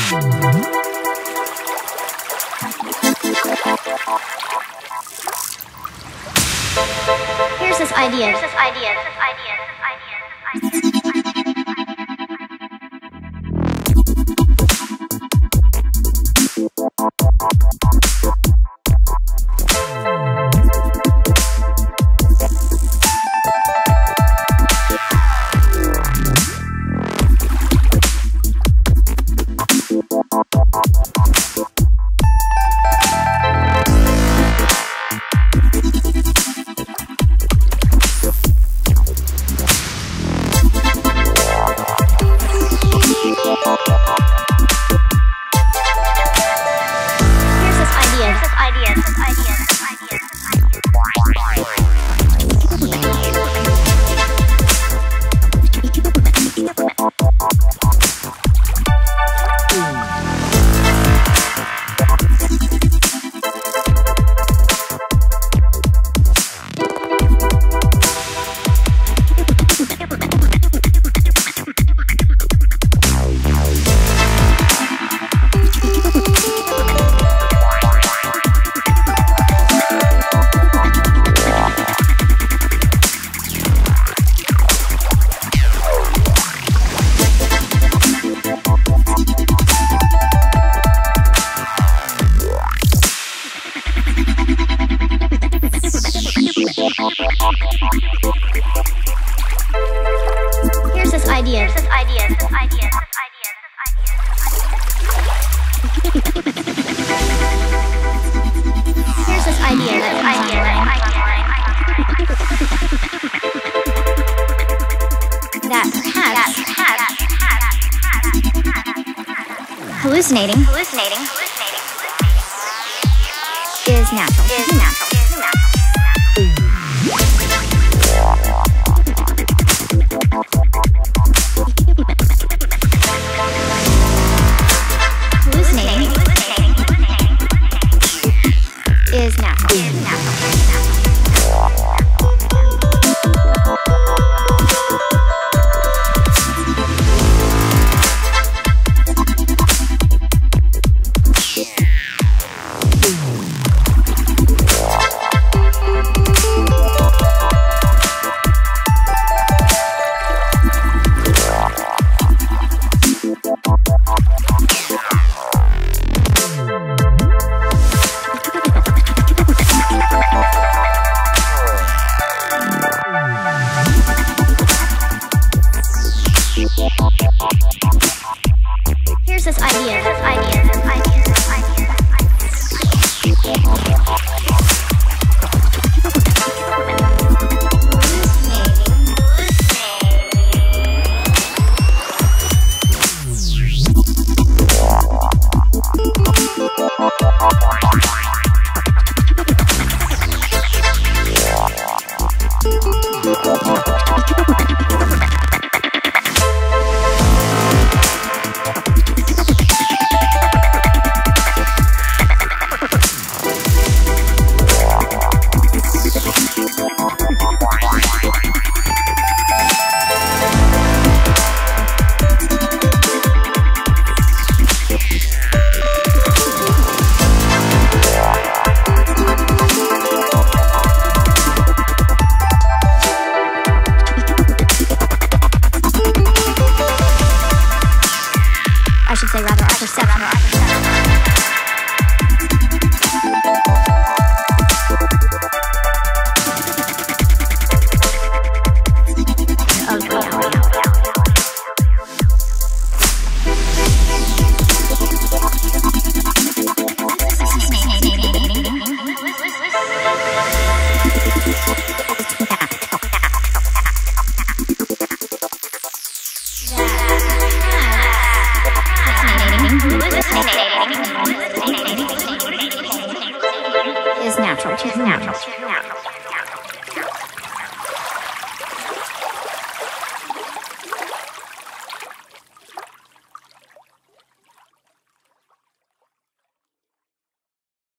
Here's this idea. Here's this idea. Here's this idea. Hallucinating is natural. Natural.